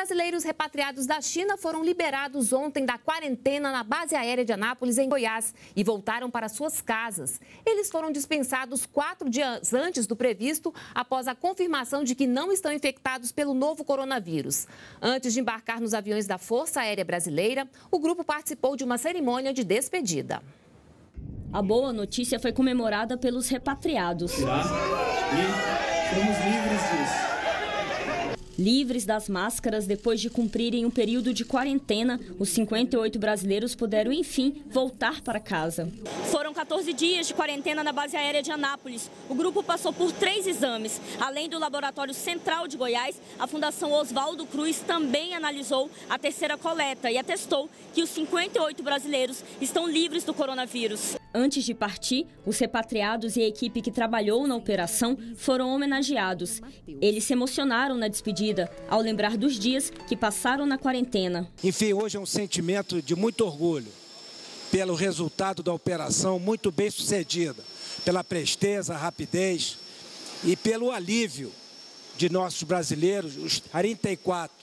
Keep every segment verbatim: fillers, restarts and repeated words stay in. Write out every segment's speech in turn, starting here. Brasileiros repatriados da China foram liberados ontem da quarentena na Base Aérea de Anápolis, em Goiás, e voltaram para suas casas. Eles foram dispensados quatro dias antes do previsto, após a confirmação de que não estão infectados pelo novo coronavírus. Antes de embarcar nos aviões da Força Aérea Brasileira, o grupo participou de uma cerimônia de despedida. A boa notícia foi comemorada pelos repatriados. Já? E somos livres disso. Livres das máscaras, depois de cumprirem um período de quarentena, os cinquenta e oito brasileiros puderam, enfim, voltar para casa. Foram quatorze dias de quarentena na Base Aérea de Anápolis. O grupo passou por três exames. Além do Laboratório Central de Goiás, a Fundação Oswaldo Cruz também analisou a terceira coleta e atestou que os cinquenta e oito brasileiros estão livres do coronavírus. Antes de partir, os repatriados e a equipe que trabalhou na operação foram homenageados. Eles se emocionaram na despedida, ao lembrar dos dias que passaram na quarentena. Enfim, hoje é um sentimento de muito orgulho pelo resultado da operação muito bem sucedida, pela presteza, rapidez e pelo alívio de nossos brasileiros, os quarenta e quatro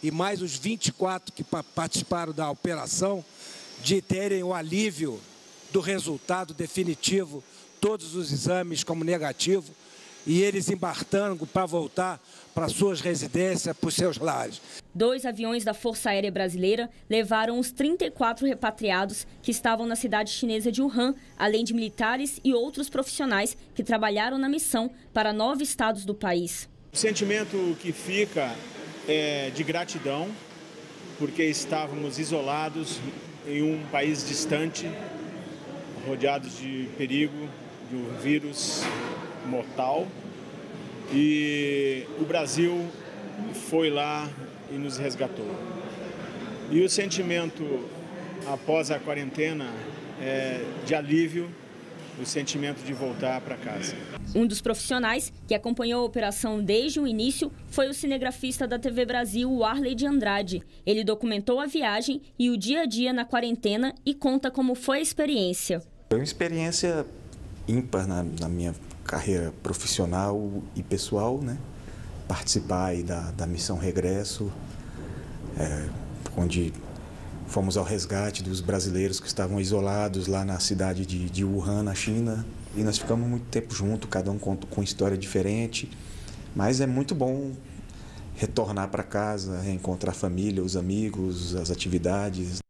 e mais os vinte e quatro que participaram da operação, de terem o alívio do resultado definitivo, todos os exames como negativo, e eles embarcando para voltar para suas residências, para os seus lares. Dois aviões da Força Aérea Brasileira levaram os trinta e quatro repatriados que estavam na cidade chinesa de Wuhan, além de militares e outros profissionais que trabalharam na missão para nove estados do país. O sentimento que fica é de gratidão, porque estávamos isolados em um país distante, rodeados de perigo, de um vírus mortal, e o Brasil foi lá e nos resgatou. E o sentimento após a quarentena é de alívio, o sentimento de voltar para casa. Um dos profissionais que acompanhou a operação desde o início foi o cinegrafista da T V Brasil, o Arley de Andrade. Ele documentou a viagem e o dia a dia na quarentena e conta como foi a experiência. Foi uma experiência ímpar na, na minha carreira profissional e pessoal, né? Participar aí da, da Missão Regresso, é, onde fomos ao resgate dos brasileiros que estavam isolados lá na cidade de, de Wuhan, na China. E nós ficamos muito tempo juntos, cada um com, com história diferente. Mas é muito bom retornar para casa, reencontrar a família, os amigos, as atividades.